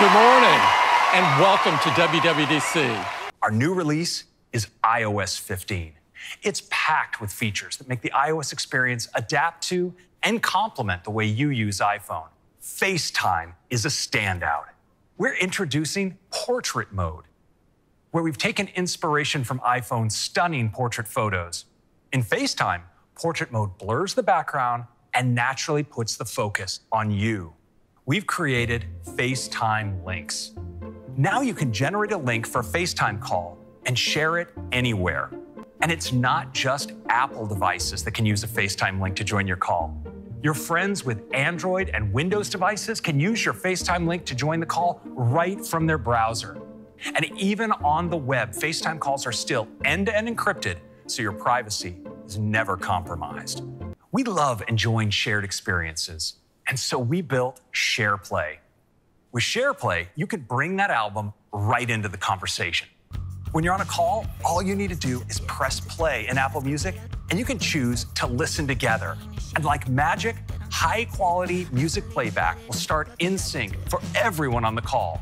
Good morning, and welcome to WWDC. Our new release is iOS 15. It's packed with features that make the iOS experience adapt to and complement the way you use iPhone. FaceTime is a standout. We're introducing portrait mode, where we've taken inspiration from iPhone's stunning portrait photos. In FaceTime, portrait mode blurs the background and naturally puts the focus on you. We've created FaceTime links. Now you can generate a link for a FaceTime call and share it anywhere. And it's not just Apple devices that can use a FaceTime link to join your call. Your friends with Android and Windows devices can use your FaceTime link to join the call right from their browser. And even on the web, FaceTime calls are still end-to-end encrypted, so your privacy is never compromised. We love enjoying shared experiences. And so we built SharePlay. With SharePlay, you can bring that album right into the conversation. When you're on a call, all you need to do is press play in Apple Music, and you can choose to listen together. And like magic, high-quality music playback will start in sync for everyone on the call.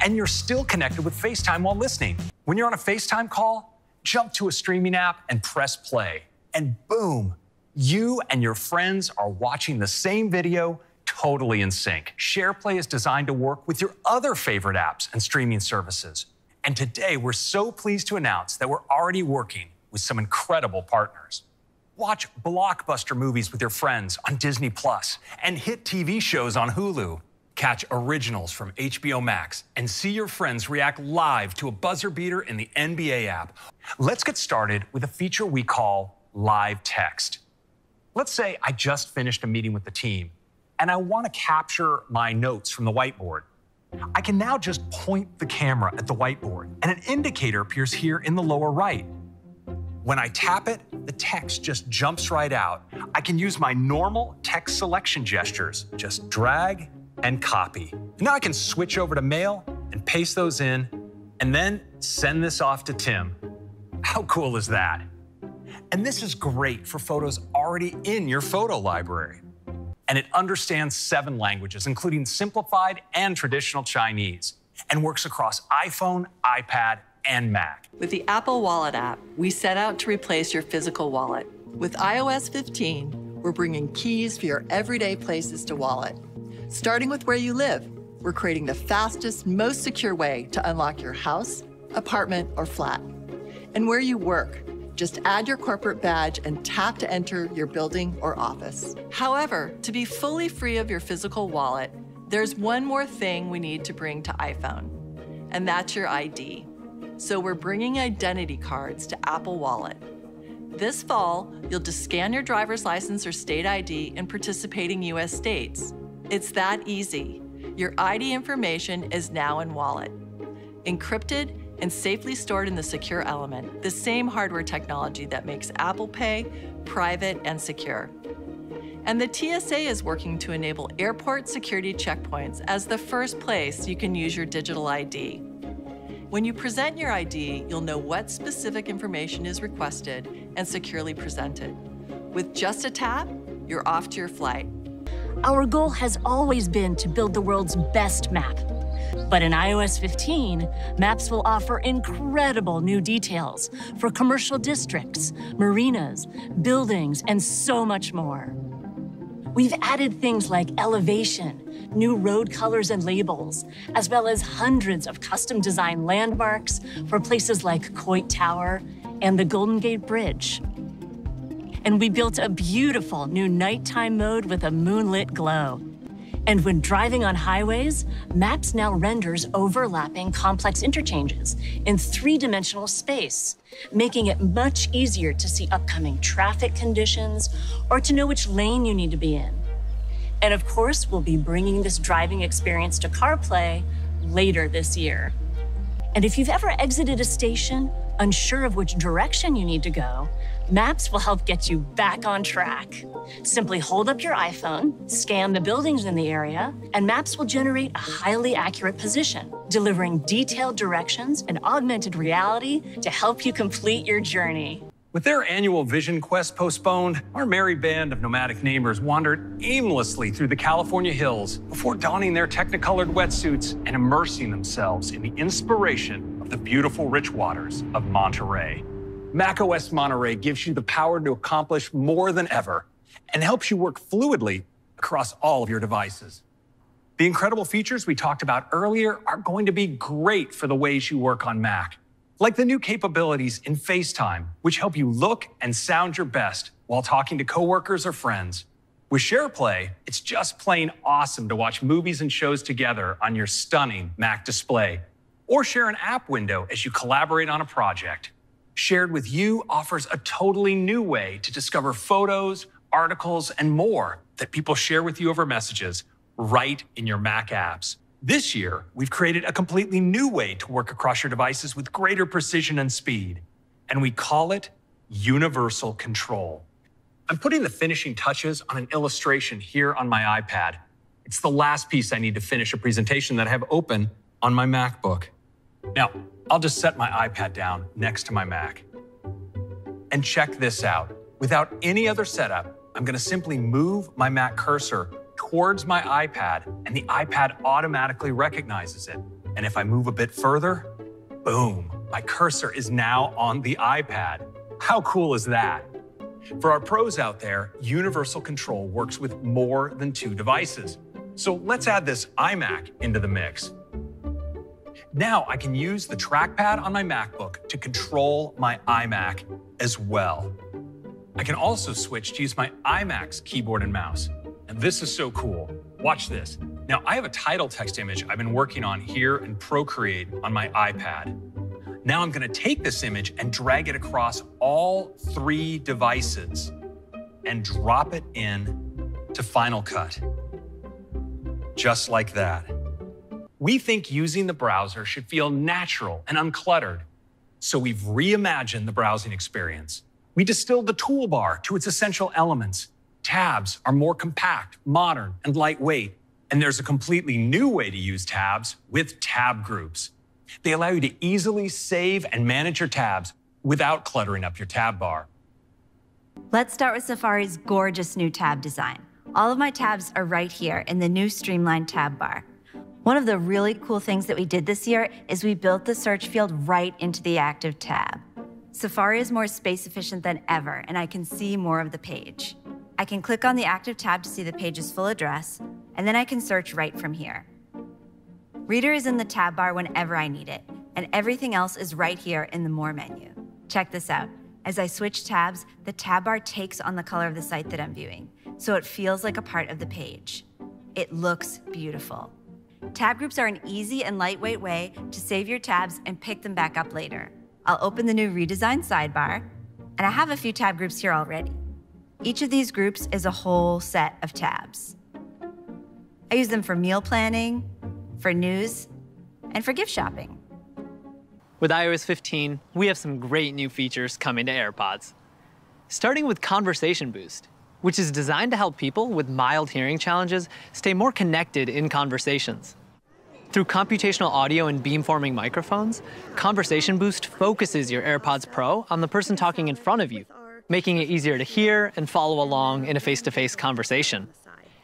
And you're still connected with FaceTime while listening. When you're on a FaceTime call, jump to a streaming app and press play. And boom, you and your friends are watching the same video, totally in sync. SharePlay is designed to work with your other favorite apps and streaming services. And today, we're so pleased to announce that we're already working with some incredible partners. Watch blockbuster movies with your friends on Disney Plus and hit TV shows on Hulu. Catch originals from HBO Max and see your friends react live to a buzzer beater in the NBA app. Let's get started with a feature we call live text. Let's say I just finished a meeting with the team, and I want to capture my notes from the whiteboard. I can now just point the camera at the whiteboard, and an indicator appears here in the lower right. When I tap it, the text just jumps right out. I can use my normal text selection gestures, just drag and copy. Now I can switch over to Mail and paste those in, and then send this off to Tim. How cool is that? And this is great for photos already in your photo library. And it understands 7 languages, including simplified and traditional Chinese, and works across iPhone, iPad, and Mac. With the Apple Wallet app, we set out to replace your physical wallet. With iOS 15, we're bringing keys for your everyday places to wallet. Starting with where you live, we're creating the fastest, most secure way to unlock your house, apartment, or flat. And where you work, just add your corporate badge and tap to enter your building or office. However, to be fully free of your physical wallet, there's one more thing we need to bring to iPhone, and that's your ID. So we're bringing identity cards to Apple Wallet. This fall, you'll just scan your driver's license or state ID in participating US states. It's that easy. Your ID information is now in Wallet, encrypted and safely stored in the secure element, the same hardware technology that makes Apple Pay private and secure. And the TSA is working to enable airport security checkpoints as the first place you can use your digital ID. When you present your ID, you'll know what specific information is requested and securely presented. With just a tap, you're off to your flight. Our goal has always been to build the world's best map. But in iOS 15, Maps will offer incredible new details for commercial districts, marinas, buildings, and so much more. We've added things like elevation, new road colors and labels, as well as hundreds of custom-designed landmarks for places like Coit Tower and the Golden Gate Bridge. And we built a beautiful new nighttime mode with a moonlit glow. And when driving on highways, Maps now renders overlapping complex interchanges in 3-dimensional space, making it much easier to see upcoming traffic conditions or to know which lane you need to be in. And of course, we'll be bringing this driving experience to CarPlay later this year. And if you've ever exited a station, unsure of which direction you need to go, Maps will help get you back on track. Simply hold up your iPhone, scan the buildings in the area, and Maps will generate a highly accurate position, delivering detailed directions and augmented reality to help you complete your journey. With their annual vision quest postponed, our merry band of nomadic neighbors wandered aimlessly through the California hills before donning their technicolored wetsuits and immersing themselves in the inspiration of the beautiful rich waters of Monterey. macOS Monterey gives you the power to accomplish more than ever and helps you work fluidly across all of your devices. The incredible features we talked about earlier are going to be great for the ways you work on Mac, like the new capabilities in FaceTime, which help you look and sound your best while talking to coworkers or friends. With SharePlay, it's just plain awesome to watch movies and shows together on your stunning Mac display, or share an app window as you collaborate on a project. Shared with You offers a totally new way to discover photos, articles, and more that people share with you over messages right in your Mac apps. This year, we've created a completely new way to work across your devices with greater precision and speed, and we call it Universal Control. I'm putting the finishing touches on an illustration here on my iPad. It's the last piece I need to finish a presentation that I have open on my MacBook. Now, I'll just set my iPad down next to my Mac. And check this out. Without any other setup, I'm going to simply move my Mac cursor towards my iPad, and the iPad automatically recognizes it. And if I move a bit further, boom, my cursor is now on the iPad. How cool is that? For our pros out there, Universal Control works with more than two devices. So let's add this iMac into the mix. Now I can use the trackpad on my MacBook to control my iMac as well. I can also switch to use my iMac's keyboard and mouse. And this is so cool. Watch this. Now, I have a title text image I've been working on here in Procreate on my iPad. Now I'm going to take this image and drag it across all three devices and drop it in to Final Cut. Just like that. We think using the browser should feel natural and uncluttered, so we've reimagined the browsing experience. We distilled the toolbar to its essential elements. Tabs are more compact, modern, and lightweight. And there's a completely new way to use tabs with tab groups. They allow you to easily save and manage your tabs without cluttering up your tab bar. Let's start with Safari's gorgeous new tab design. All of my tabs are right here in the new streamlined tab bar. One of the really cool things that we did this year is we built the search field right into the active tab. Safari is more space efficient than ever, and I can see more of the page. I can click on the active tab to see the page's full address, and then I can search right from here. Reader is in the tab bar whenever I need it, and everything else is right here in the More menu. Check this out. As I switch tabs, the tab bar takes on the color of the site that I'm viewing, so it feels like a part of the page. It looks beautiful. Tab groups are an easy and lightweight way to save your tabs and pick them back up later. I'll open the new redesigned sidebar, and I have a few tab groups here already. Each of these groups is a whole set of tabs. I use them for meal planning, for news, and for gift shopping. With iOS 15, we have some great new features coming to AirPods. Starting with Conversation Boost, which is designed to help people with mild hearing challenges stay more connected in conversations. Through computational audio and beamforming microphones, Conversation Boost focuses your AirPods Pro on the person talking in front of you, making it easier to hear and follow along in a face-to-face conversation.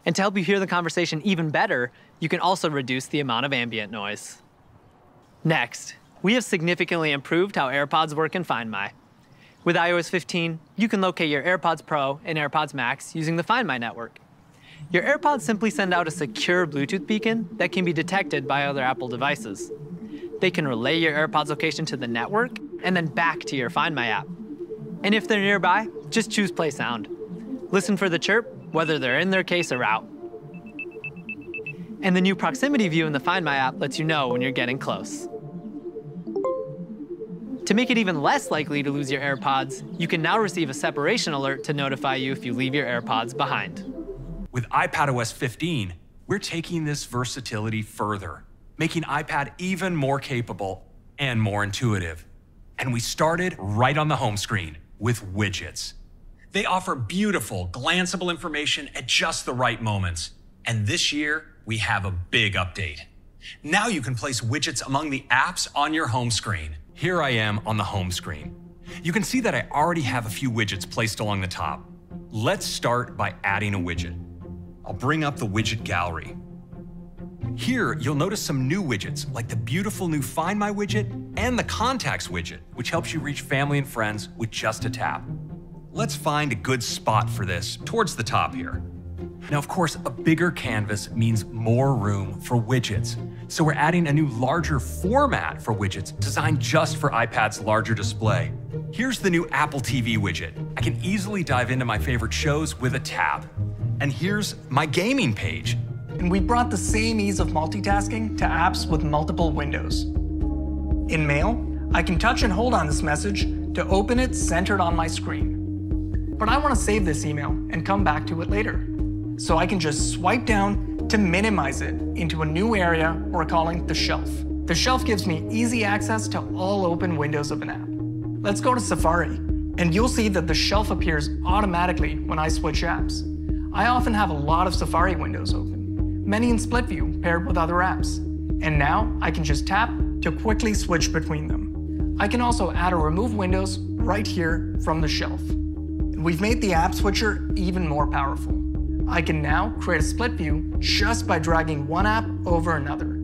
And to help you hear the conversation even better, you can also reduce the amount of ambient noise. Next, we have significantly improved how AirPods work in Find My. With iOS 15, you can locate your AirPods Pro and AirPods Max using the Find My network. Your AirPods simply send out a secure Bluetooth beacon that can be detected by other Apple devices. They can relay your AirPods location to the network and then back to your Find My app. And if they're nearby, just choose Play Sound. Listen for the chirp, whether they're in their case or out. And the new proximity view in the Find My app lets you know when you're getting close. To make it even less likely to lose your AirPods, you can now receive a separation alert to notify you if you leave your AirPods behind. With iPadOS 15, we're taking this versatility further, making iPad even more capable and more intuitive. And we started right on the home screen with widgets. They offer beautiful, glanceable information at just the right moments. And this year, we have a big update. Now you can place widgets among the apps on your home screen. Here I am on the home screen. You can see that I already have a few widgets placed along the top. Let's start by adding a widget. I'll bring up the widget gallery. Here, you'll notice some new widgets, like the beautiful new Find My widget and the Contacts widget, which helps you reach family and friends with just a tap. Let's find a good spot for this towards the top here. Now, of course, a bigger canvas means more room for widgets. So we're adding a new larger format for widgets designed just for iPad's larger display. Here's the new Apple TV widget. I can easily dive into my favorite shows with a tap. And here's my gaming page. And we brought the same ease of multitasking to apps with multiple windows. In Mail, I can touch and hold on this message to open it centered on my screen. But I want to save this email and come back to it later. So I can just swipe down to minimize it into a new area we're calling the shelf. The shelf gives me easy access to all open windows of an app. Let's go to Safari, and you'll see that the shelf appears automatically when I switch apps. I often have a lot of Safari windows open, many in split view paired with other apps. And now I can just tap to quickly switch between them. I can also add or remove windows right here from the shelf. We've made the app switcher even more powerful. I can now create a split view just by dragging one app over another.